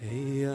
Hey,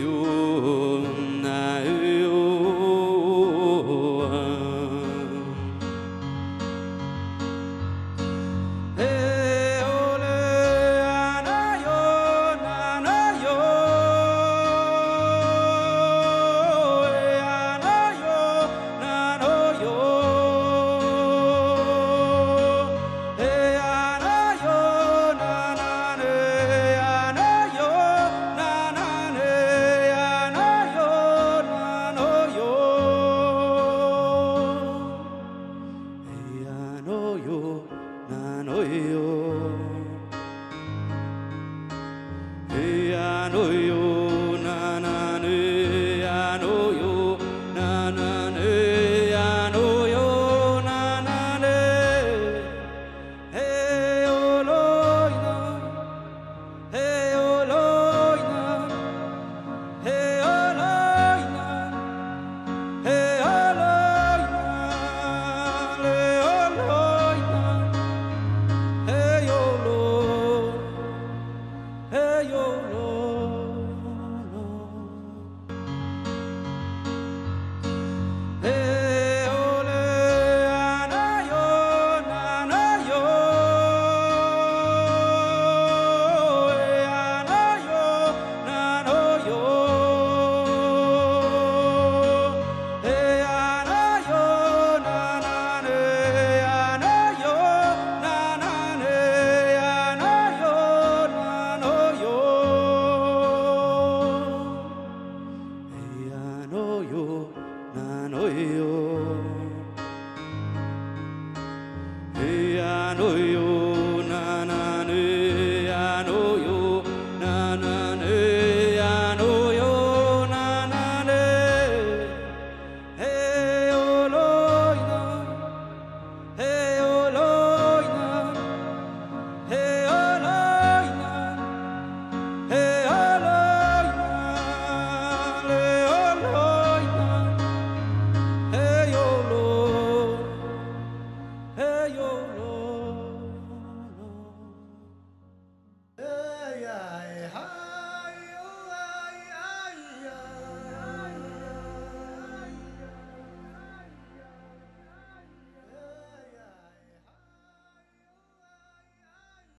oh,